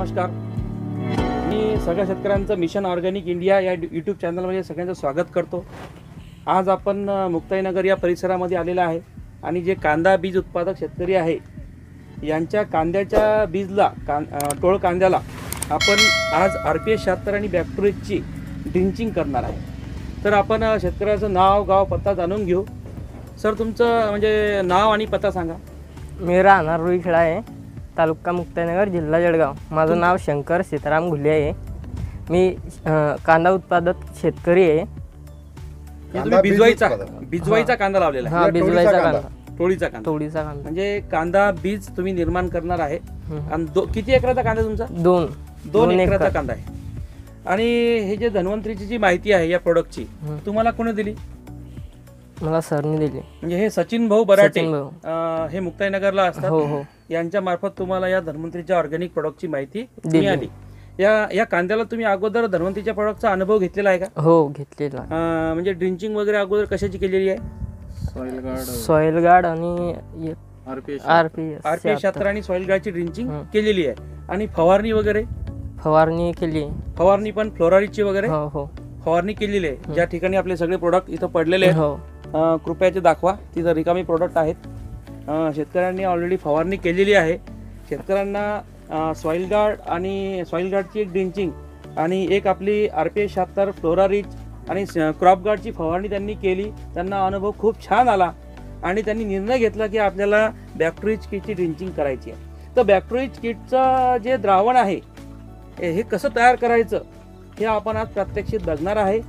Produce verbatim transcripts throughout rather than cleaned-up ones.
नमस्कार। मी सगळ्या शेतकऱ्यांचं मिशन ऑर्गॅनिक इंडिया या यूट्यूब चॅनलमध्ये सगळ्यांचं स्वागत करतो। आज आपण मुक्ताईनगर या परिसरामध्ये आलेला आहे आणि जे कांदा बीज उत्पादक शेतकरी आहे यांच्या कांद्याच्या बीजला कां टोळ कांद्याला आपण आज आरपीएस शहात्तर आणि बॅक्टोरिचची ड्रिंचिंग करणार आहे। तर आपण शेतकऱ्याचं नाव गाव पत्ता जाणून घेऊ। सर तुमचं म्हणजे नाव आणि पत्ता सांगा। मी राहणार रुईखेडा आहे, तालुका मुक्ताईनगर, जिल्हा जळगाव। माझं नाव शंकर सीताराम घुले आहे। मी कांदा उत्पादक शेतकरी आहे। बिजवाईचा बिजवाईचा कांदा लावलेला आहे। हा, बिजवाईचा कांदा, टोळीचा कांदा, टोळीचा कांदा म्हणजे कांदा बीज तुम्ही निर्माण करणार आहे। आणि किती एकराचा कांदा तुमचा? दोन दोन एकराचा कांदा आहे। आणि हे जे धन्वंतरीची जी माहिती आहे या प्रोडक्टची तुम्हाला कोणी दिली? मला सरने दिली। म्हणजे हे सचिन भाऊ बराटे हे मुक्ताईनगरला असतात, हो हो, यांच्या मार्फत तुम्हाला या धन्वंतरीच्या ऑर्गॅनिक प्रोडक्टची माहिती मिळाली। या या कांद्याला तुम्ही अगोदर धन्वंतरीच्या प्रोडक्टचा अनुभव घेतलेला आहे का? हो, घेतलेला। म्हणजे ड्रिंचिंग वगैरे अगोदर कशाची केलेली आहे? सॉइलगार्ड सॉइलगार्ड आणि आरपीएस आरपीएस आरपीएस शहात्तर आणि सॉइलगार्डची ड्रिंचिंग केलेली आहे। आणि फवारणी वगैरे फवारणी केली, फवारणी पण फ्लोरारिचची वगैरे, हो हो, फवारणी केलेली आहे। ज्या ठिकाणी आपले सगळे प्रोडक्ट इथं पडलेले आहेत, हो, कृपया ते दाखवा। तिथं रिकामी प्रोडक्ट आहेत, शेतकऱ्यांनी ऑलरेडी फवारणी केलेली आहे। शेतकऱ्यांना सॉइलगार्ड आणि सॉइलगार्डची एक ड्रिंचिंग आणि एक आपली आरपीएस शहात्तर, फ्लोरारिच आणि क्रॉपगार्डची फवारणी त्यांनी केली। त्यांना अनुभव खूप छान आला आणि त्यांनी निर्णय घेतला की आपल्याला बॅक्टोरिच किटची ड्रिंचिंग करायची आहे। तर बॅक्टोरिच किटचं जे द्रावण आहे हे कसं तयार करायचं हे आपण आज प्रात्यक्षिक बघणार आहे।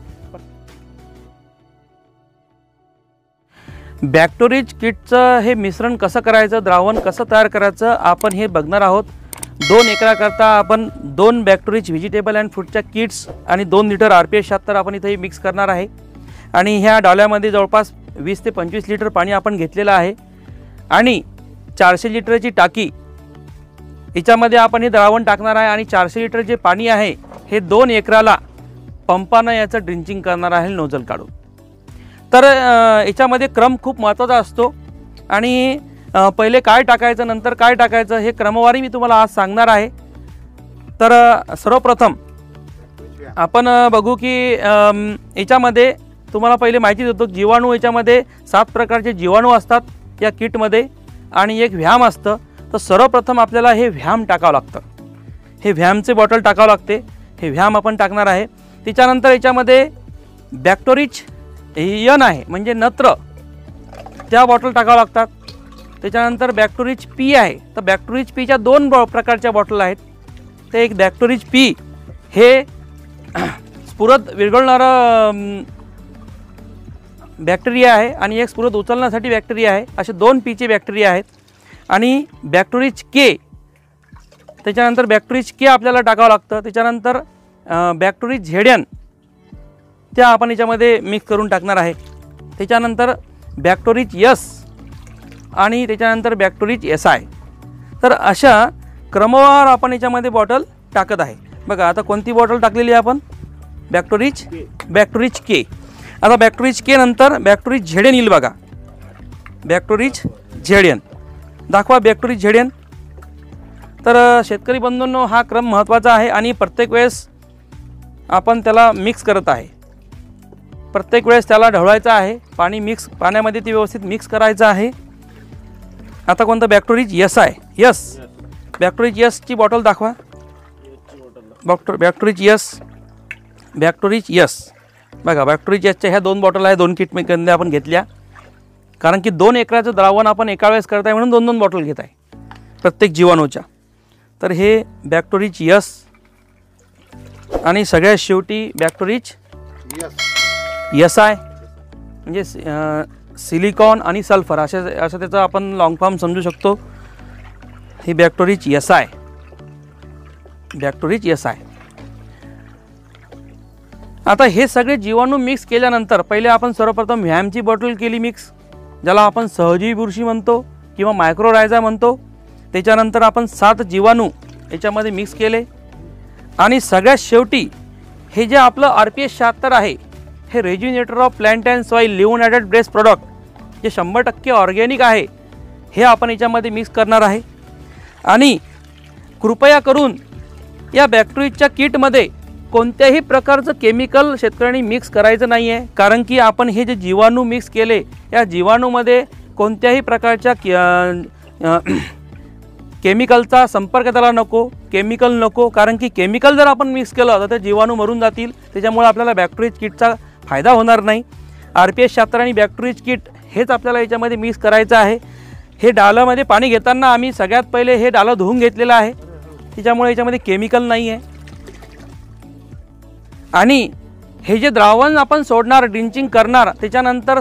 बॅक्टोरिच किटचं हे मिश्रण कसं करायचं, द्रावण कसं तयार करायचं आपण हे बघणार आहोत। दोन एकराकरता आपण दोन बॅक्टोरिच व्हेजिटेबल अँड फ्रूटच्या किट्स आणि दोन लिटर आरपीएस शहात्तर आपण इथे मिक्स करणार आहे। आणि ह्या डॉल्यामध्ये जवळपास वीस ते पंचवीस लिटर पाणी आपण घेतलेलं आहे आणि चारशे लिटरची टाकी याच्यामध्ये आपण हे द्रावण टाकणार आहे। आणि चारशे लिटर जे पाणी आहे हे दोन एकराला पंपानं याचं ड्रिंचिंग करणार आहे, नोजल काढून। तर याच्यामध्ये क्रम खूप महत्त्वाचा असतो आणि पहिले काय टाकायचं, नंतर काय टाकायचं हे क्रमवारी मी तुम्हाला आज सांगणार आहे। तर सर्वप्रथम आपण बघू की याच्यामध्ये तुम्हाला पहिले माहिती देतो जीवाणू। याच्यामध्ये सात प्रकारचे जीवाणू असतात या किटमध्ये आणि एक व्हॅम असतं। तर सर्वप्रथम आपल्याला हे व्हॅम टाकावं लागतं, हे व्हॅमचे बॉटल टाकावं लागते। हे व्हॅम आपण टाकणार आहे। त्याच्यानंतर याच्यामध्ये बॅक्टोरिच यन आहे म्हणजे नत्र, त्या बॉटल टाकावं लागतात। त्याच्यानंतर बॅक्टोरिच पी आहे, तर बॅक्टोरिच पीच्या दोन बॉ प्रकारच्या बॉटल आहेत। ते एक बॅक्टोरिच पी हे स्फुरद विरघळणारं बॅक्टेरिया आहे आणि एक स्फुरद उचलण्यासाठी बॅक्टेरिया आहे, असे दोन पीचे बॅक्टेरिया आहेत। आणि बॅक्टोरिच के, त्याच्यानंतर बॅक्टोरिच के आपल्याला टाकावं लागतं। त्याच्यानंतर बॅक्टोरिच झेडन त्या आपण याच्यामध्ये मिक्स करून टाकणार आहे। त्याच्यानंतर बॅक्टोरिच एस आणि त्याच्यानंतर बॅक्टोरिच एस आय। तर अशा क्रमवार आपण याच्यामध्ये बॉटल टाकत आहे। बघा आता कोणती बॉटल टाकलेली आहे आपण? बॅक्टोरिच बॅक्टोरिच के। आता बॅक्टोरिच के नंतर बॅक्टोरिच झेडन येईल। बघा बॅक्टोरिच झेडन दाखवा, बॅक्टोरिच झेडन। तर शेतकरी बंधूंनो हा क्रम महत्त्वाचा आहे आणि प्रत्येक वेळेस आपण त्याला मिक्स करत आहे। प्रत्येक वेळेस त्याला ढवळायचं आहे, पाणी मिक्स पाण्यामध्ये ते व्यवस्थित मिक्स करायचं आहे। आता कोणतं? बॅक्टोरिच यस आहे, यस। बॅक्टोरिच यसची बॉटल दाखवा, बॅक्टो बॅक्टोरिच यस बॅक्टोरिच यस बघा बॅक्टोरिच यसच्या ह्या दोन बॉटल आहे, दोन किट कंदे आपण घेतल्या। कारण की दोन एकराचं द्रावण आपण एका वेळेस करत आहे म्हणून दोन दोन बॉटल घेत आहे प्रत्येक जीवाणूच्या। तर हे बॅक्टोरिच यस आणि सगळ्यात शेवटी बॅक्टोरिच यस आय म्हणजे सिलिकॉन आणि सल्फर अशा असं त्याचं आपण लॉंग फॉर्म समजू शकतो। ही Bactorich S I, Bactorich S I. आता हे सगळे जीवाणू मिक्स केल्यानंतर पहिले आपण सर्वप्रथम व्हॅमची बॉटल केली मिक्स, ज्याला आपण सहजीवी बुरशी म्हणतो किंवा मायक्रोरायझा म्हणतो। त्याच्यानंतर आपण सात जीवाणू याच्यामध्ये मिक्स केले आणि सगळ्यात शेवटी हे जे आपलं आरपीएस शहात्तर आहे हे rejuvenator of plant and soil लिव्हनायडेड बेस्ट प्रोडक्ट जे शंभर टक्के ऑर्गॅनिक आहे हे आपण याच्यामध्ये मिक्स करणार आहे। आणि कृपया करून या बॅक्टेरियाच्या किटमध्ये कोणत्याही प्रकारचं केमिकल शेतकऱ्यांनी मिक्स करायचं नाहीये, कारण की आपण हे जे जीवाणू मिक्स केले या जीवाणूमध्ये कोणत्याही प्रकारच्या केमिकलचा संपर्क त्याला नको, केमिकल नको, कारण की केमिकल जर आपण मिक्स केलं तर ते जीवाणू मरून जातील, त्याच्यामुळे आपल्याला बॅक्टोरिच किटचा फायदा होणार नाही। आरपीएस शास्त्र आणि बॅक्टोरिच किट हेच आपल्याला याच्यामध्ये मिक्स करायचं आहे। हे डालामध्ये पाणी घेताना आम्ही सगळ्यात पहिले हे डाला धुवून घेतलेलं आहे, त्याच्यामुळे याच्यामध्ये केमिकल नाही आहे। आणि हे जे द्रावण आपण सोडणार, ड्रिंचिंग करणार, त्याच्यानंतर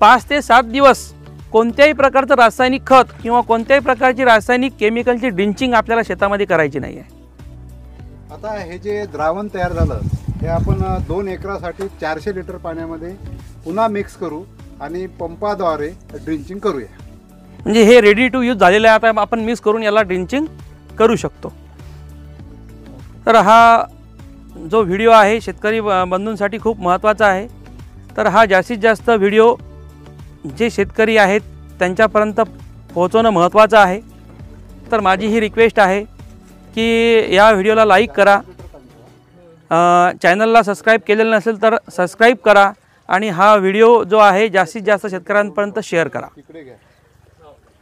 पाच ते सात दिवस कोणत्याही प्रकारचं रासायनिक खत किंवा कोणत्याही प्रकारची रासायनिक केमिकलची ड्रिंचिंग आपल्याला शेतामध्ये करायची नाही आहे। आता हे जे द्रावण तयार झालं हे आपण दोन एकरासाठी चारशे लिटर पाण्यामध्ये पुन्हा मिक्स करू आणि पंपाद्वारे ड्रिंचिंग करूया। म्हणजे हे रेडी टू यूज झालेलं आहे, आता आपण मिक्स करून याला ड्रिंचिंग करू शकतो। तर हा जो व्हिडिओ आहे शेतकरी बंधूंसाठी खूप महत्त्वाचा आहे, तर हा जास्तीत जास्त व्हिडिओ जे शेतकरी आहेत त्यांच्यापर्यंत पोहोचवणं महत्त्वाचं आहे। तर माझी ही रिक्वेस्ट आहे की या व्हिडिओला लाईक करा, चॅनलला सबस्क्राईब केलेलं नसेल तर सबस्क्राईब करा आणि हा व्हिडिओ जो आहे जास्तीत जास्त शेतकऱ्यांपर्यंत शेअर करा।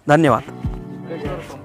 धन्यवाद।